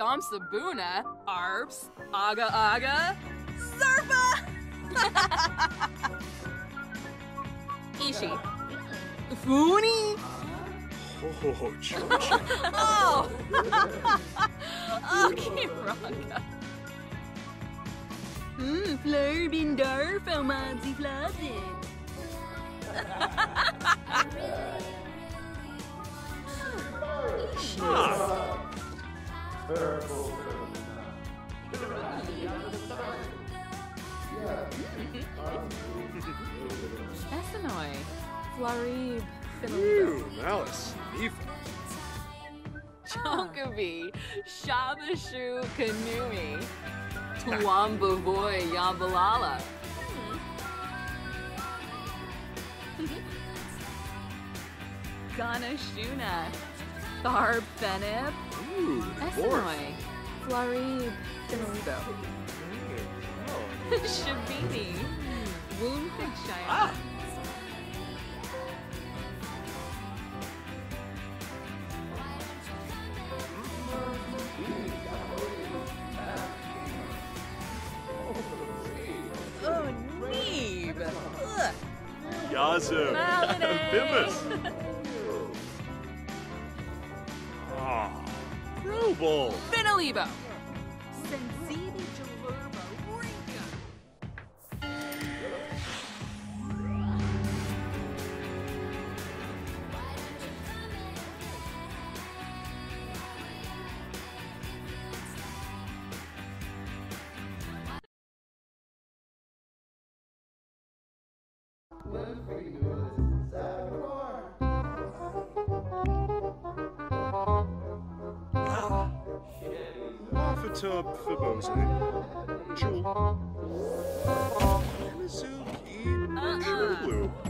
stomps the boona, arps, aga aga, sarpa! Ishi. Funi! Oh! Okay, Ranga. Flurbin darf, Omanzi Flazen. Essanoi, Flarib, Malice, Nefa, Chonkabi, Shabashu, Kanui, Tuambavoy, Yambalala. Ganashuna, Tharb Fenip, Essanoi, Flarib, Kanuribo, Shabini, Wound Pigshire. Oh, Neve! Yazoo! Bimbus! Ruble! Finalibo! Sensini Jalurba Rinka! Fatub Fabose, Jewel, Mizuki, Blue.